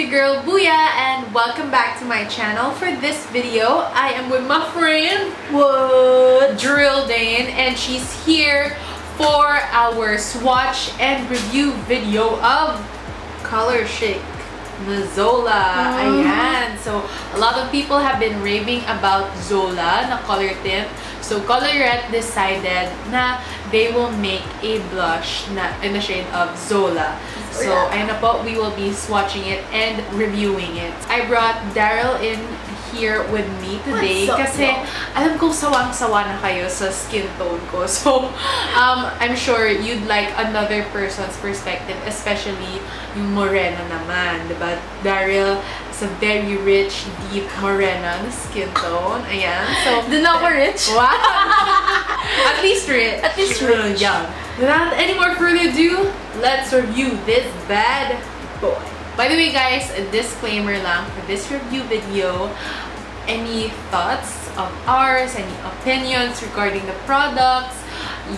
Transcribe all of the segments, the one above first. your girl Booya, and welcome back to my channel. For this video, I am with my friend Drill Dane, and she's here for our swatch and review video of Colourchic, the Zola. Ayan. So a lot of people have been raving about Zola na color tint. So Colourette decided na they will make a blush na in the shade of Zola. So ayun na po, we will be swatching it and reviewing it. I brought Daryl in here with me today kasi alam kong sawang-sawa na kayo sa skin tone ko. So I'm sure you'd like another person's perspective, especially yung morena naman, diba? Daryl, it's a very rich, deep morena skin tone. Ayan. So, did not we're rich. Wow. At least rich. At least rich. Yeah. Without any more further ado, let's review this bad boy. By the way, guys, a disclaimer lang for this review video. Any thoughts of ours, any opinions regarding the products,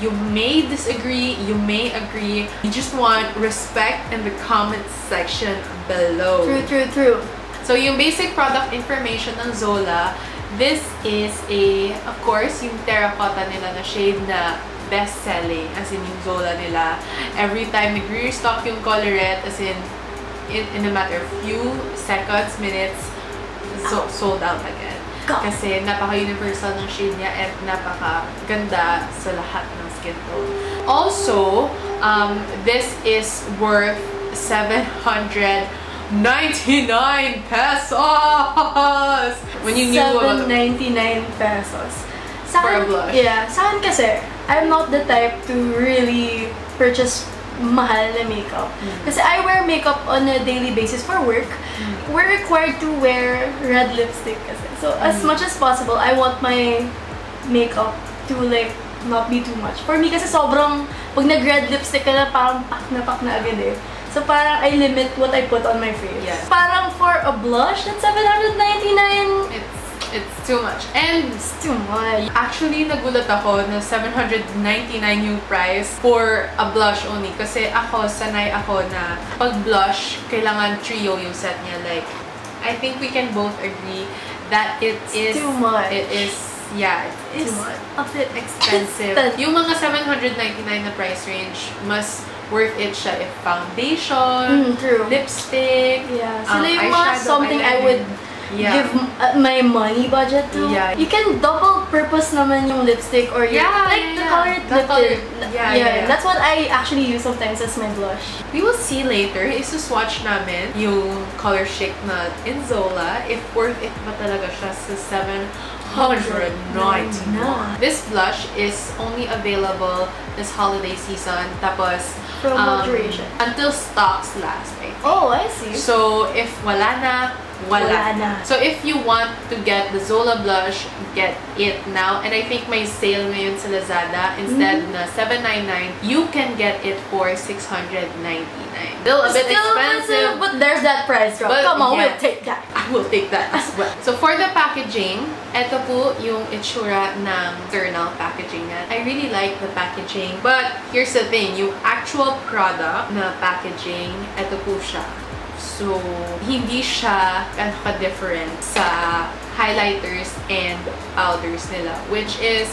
you may disagree, you may agree. You just want respect in the comment section below. True, true, true. So, yung basic product information ng Zola, this is a, of course, yung terracotta nila na shade na best-selling, as in yung Zola nila. Every time nagre-restock yung Colourette, as in a matter of few seconds, minutes, sold out again. Kasi napaka-universal ng shade niya at napaka-ganda sa lahat ng skin tone. Also, this is worth 799 pesos! When you knew about 799 pesos. For a blush. Yeah. Saan kasi, I'm not the type to really purchase mahal na makeup. Kasi I wear makeup on a daily basis for work. We're required to wear red lipstick kasi. So as much as possible, I want my makeup to like not be too much. For me kasi sobrang, pag nag-red lipstick ka na, parang pak na agad eh. So, parang I limit what I put on my face. Yes. Parang for a blush, that's 799. It's too much. And it's too much. Actually, nagulat ako na 799 yung price for a blush only. Kasi ako, sanay ako na pag blush, kailangan trio yung set niya. Like, I think we can both agree that it is too much. It is, yeah, it's a bit expensive. Yung mga 799 na price range, mas worth it siya if foundation, lipstick, yeah. So yung mga something eyeliner. I would give my money budget to. Yeah. You can double purpose naman yung lipstick or your, the colored lipstick. That's what I actually use sometimes as my blush. We will see later. Isuswatch namin yung Colourchic na in Zola if worth it ba talaga siya sa 799. This blush is only available this holiday season. Tapos promo duration until stocks last, I think. Oh, I see. So if wala na, wala na. So if you want to get the Zola blush, get it now. And I think my sale ngayon sa Lazada, instead na 799, you can get it for 699. Still a bit expensive, but there's that price drop. Come on, we'll take that. I will take that as well. So for the packaging, ito po yung itsura ng external packaging niya. I really like the packaging, but here's the thing, yung actual product na packaging, ito po siya. So, hindi siya ka-different sa highlighters and powders nila, which is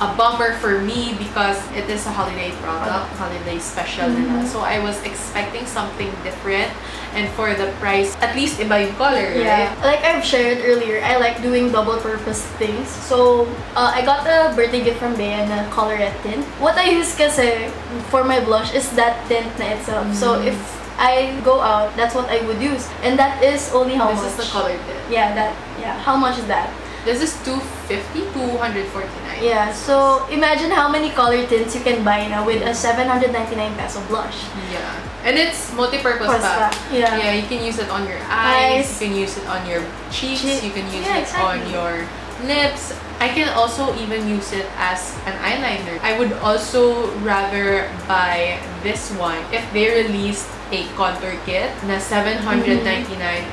a bummer for me because it is a holiday product, holiday special nila. So, I was expecting something different, and for the price, at least iba yung color, right? Like I've shared earlier, I like doing double-purpose things. So, I got a birthday gift from Bea na Colourette tint. What I use kasi for my blush is that tint na itself. So, if I go out, that's what I would use. And that is only how much? This is the color tint. Yeah, that. Yeah. How much is that? This is 250, 249. Yeah, so imagine how many color tints you can buy now with a 799 peso blush. Yeah. And it's multi-purpose pack. Yeah. Yeah, you can use it on your eyes, you can use it on your cheeks, you can use it on your lips. I can also even use it as an eyeliner. I would also rather buy this one. If they released a contour kit na 799,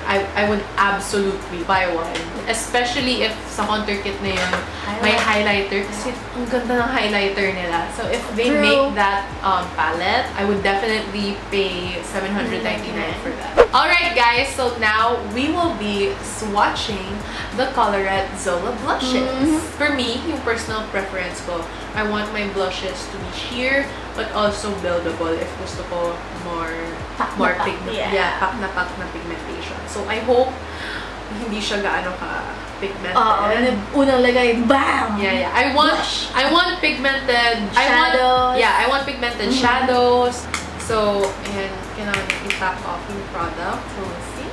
I would absolutely buy one. Especially if sa contour kit na yun, may highlighter. Kasi ang ganda ng highlighter nila. So if they make that palette, I would definitely pay 799 for that. Alright guys! guys, so now we will be swatching the Colourette Zola blushes. For me, yung personal preference ko, I want my blushes to be sheer but also buildable if gusto ko more pigmentation. So I hope hindi siya gaano ka pigmented. Unang lagay, bam! Yeah, yeah. I want pigmented shadows. Yeah, I want pigmented shadows. So, and can I tap off the product? So let's see.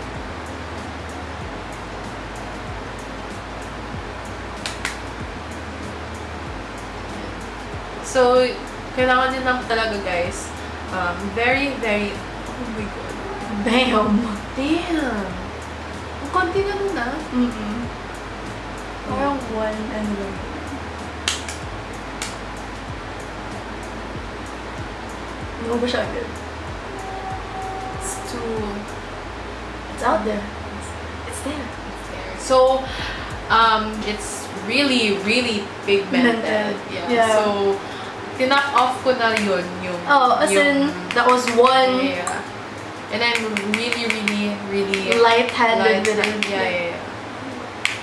So, kailangan din naman talaga, guys. Very, very. Oh my god. Damn. Ang konti na nun, ah. Parang one and one. Ano ba siya agad? It's too... It's out there. It's there. So, it's really, really pigmented. Yeah. So, tinap off ko na yun yung... as in, that was one... Yeah. And I'm really light-handed with it. Yeah.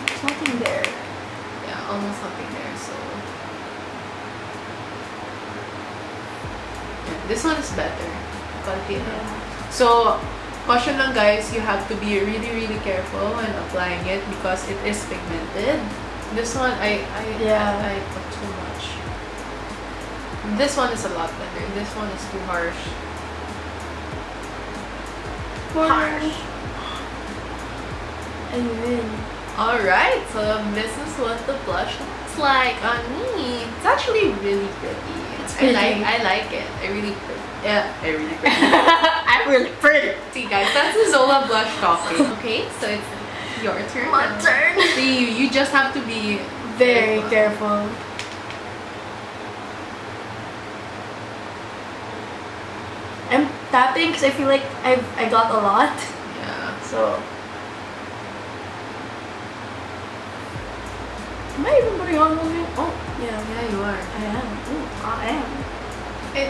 There's nothing there. Yeah, almost nothing there, so... This one is better. So, caution lang guys, you have to be really careful when applying it because it is pigmented. This one, I put too much. This one is a lot better. This one is too harsh. Harsh. And then... Alright, so this is what the blush looks like on me. It's actually really pretty. I like it. I really pretty. I'm really pretty. See guys, that's the Zola blush coffee. Okay, so it's your turn. My turn. See, you just have to be very careful. I'm tapping because I feel like I got a lot. Yeah. So. Am I even putting on something? Oh, yeah, you are. I am. Ooh, I am.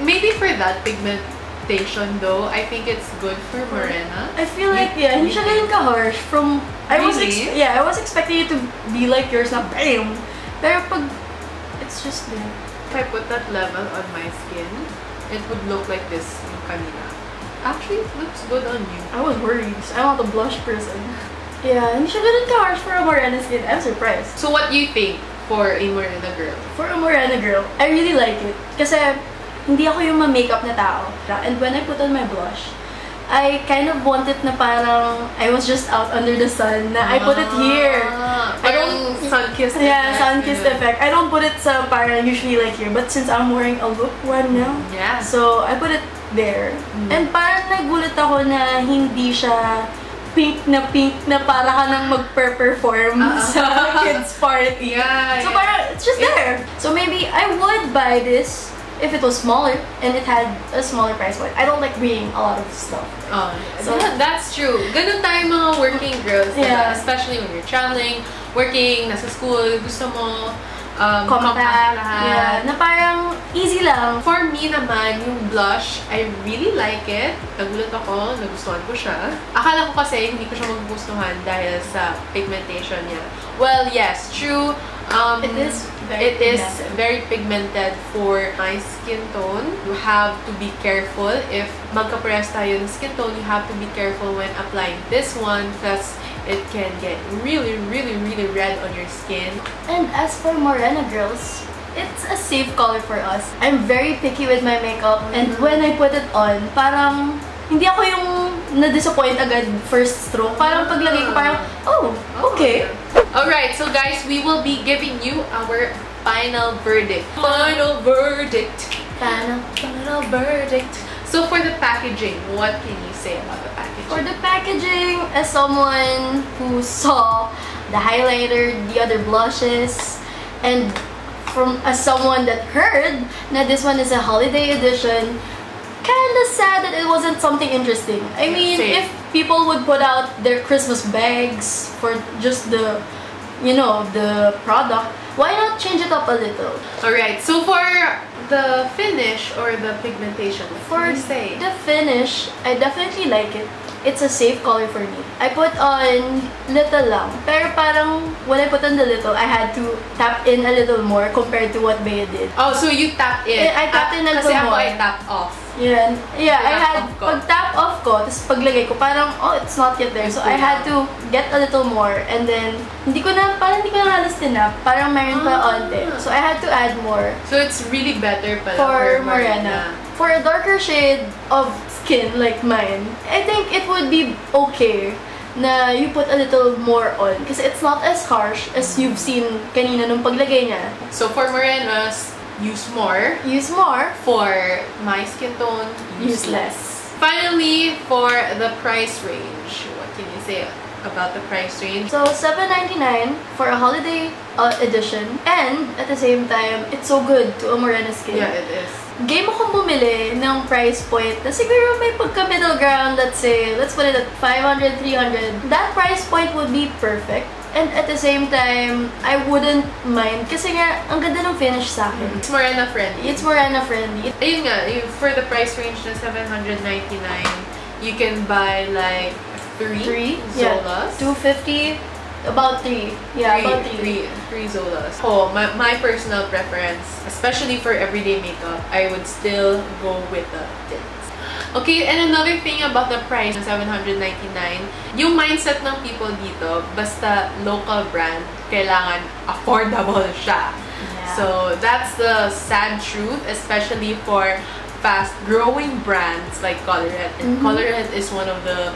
Maybe for that pigmentation though, I think it's good for morena. I feel like hindi siya ganun ka harsh. I was expecting it to be like yours na bam. Pero pag it's just there. If I put that level on my skin, it would look like this yung kanina. Actually, it looks good on you. I was worried. I want a blush person. Yeah, hindi siya ganun ka-harsh for a morena skin. I'm surprised. So what do you think for a morena girl? For a morena girl, I really like it. Kasi hindi ako yung ma-makeup na tao. And when I put on my blush, I kind of want it na parang I was just out under the sun. Na I put it here. Parang sun-kissed effect. Yeah, sun-kissed effect. I don't put it sa parang usually like here. But since I'm wearing a look right now, so I put it there. And parang nagulat ako na hindi siya pink na para ka nang mag-perform sa kids party. Yeah, so parang, it's just there. So maybe I would buy this if it was smaller and it had a smaller price point. I don't like reading a lot of stuff. So that's true. Ganun tayo mga working girls. Yeah. Especially when you're traveling, working, nasa school, gusto mo compact lahat. Yeah, na parang easy lang. For me naman, yung blush, I really like it. Nagulat ako, nagustuhan ko siya. Akala ko kasi hindi ko siya magugustuhan dahil sa pigmentation niya. Well, yes, true. It is very pigmented for my skin tone. You have to be careful. If magka-pares tayo ng skin tone, you have to be careful when applying this one because it can get really red on your skin. And as for morena girls, it's a safe color for us. I'm very picky with my makeup, and when I put it on, parang hindi ako yung na-disappoint agad first stroke. Parang paglagay ko parang, oh, okay. Alright, so guys, we will be giving you our final verdict. Final verdict. So for the packaging, what can you say about the packaging? For the packaging, as someone who saw the highlighter, the other blushes, and as someone that heard that this one is a holiday edition, kinda sad that it wasn't something interesting. I mean, if people would put out their Christmas bags for just the, you know, the product, why not change it up a little? Alright, so for the finish or the pigmentation, for the finish, I definitely like it. it's a safe color for me. I put on little lang. Pero parang when I put on the little, I had to tap in a little more compared to what Bea did. Oh, so you tapped in? I tapped in a little more. Kasi I tapped off. Yeah, yeah. I had pag tap off ko, tapos paglagay ko parang oh, it's not yet there. So I had to get a little more, and then hindi ko na halos tinap. Parang meron pa onte. So I had to add more. So it's really better pala for morena. For a darker shade of skin like mine, I think it would be okay na you put a little more on kasi it's not as harsh as you've seen kanina nung paglagay niya. So for morenas, use more. Use more. For my skin tone, use less. Finally, for the price range. What can you say about the price range? So $7.99 for a holiday edition, and at the same time, it's so good to a morena skin. Yeah, it is. Game ako bumili ng price point na siguro may pagka middle ground, let's say, let's put it at 500, 300. That price point would be perfect. And at the same time, I wouldn't mind kasi nga, ang ganda ng finish sa akin. It's morena friendly. It's morena friendly. Ayun nga, for the price range na $799, you can buy like 3 Zolas. Yeah. 250, about 3. Yeah, about three Zolas. Oh, my personal preference, especially for everyday makeup, I would still go with the tints. Okay, and another thing about the price na $799, yung mindset ng people dito, basta local brand, kailangan affordable siya. Yeah. So that's the sad truth, especially for fast-growing brands like Colourette. And Colourette is one of the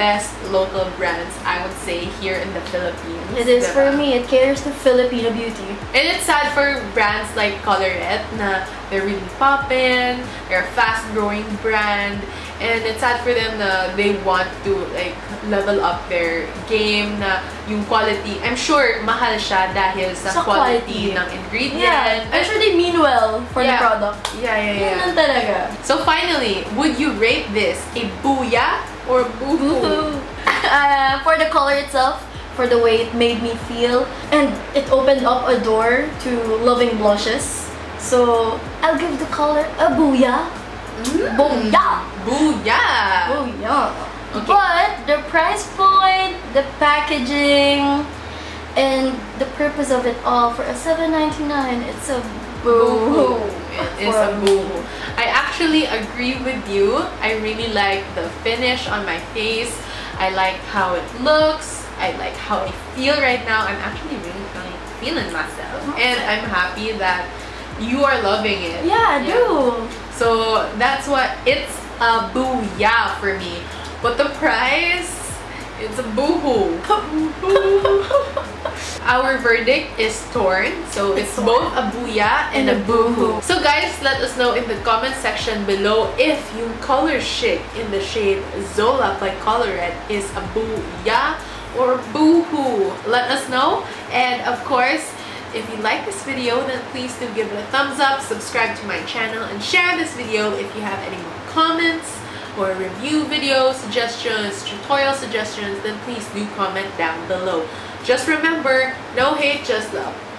best local brands, I would say, here in the Philippines. It is for me. It caters to Filipino beauty. And it's sad for brands like Colourette na they're really poppin', they're a fast-growing brand, and it's sad for them na they want to like level up their game na yung quality. I'm sure mahal siya dahil sa quality ng ingredient. Yeah. I'm sure they mean well for the product. Yeah. Talaga. So finally, would you rate this a booya or boohoo? For the color itself, for the way it made me feel, and it opened up a door to loving blushes. So I'll give the color a booyah. Booyah! Booyah! Booyah! Okay. But the price point, the packaging, and the purpose of it all, for a $7.99, it's a boohoo. It is a boohoo. I actually agree with you. I really like the finish on my face. I like how it looks. I like how I feel right now. I'm actually really feeling myself, and I'm happy that you are loving it. Yeah, I do. So that's what, it's a booyah for me. But the price, it's a boohoo. Our verdict is torn, so it's both a booyah and a boohoo. So guys, let us know in the comment section below if yung Colourchic in the shade Zola by Colourette is a booyah or boohoo. Let us know, and of course, if you like this video, then please do give it a thumbs up, subscribe to my channel, and share this video if you have any more comments or review video suggestions, tutorial suggestions, then please do comment down below. Just remember, no hate, just love.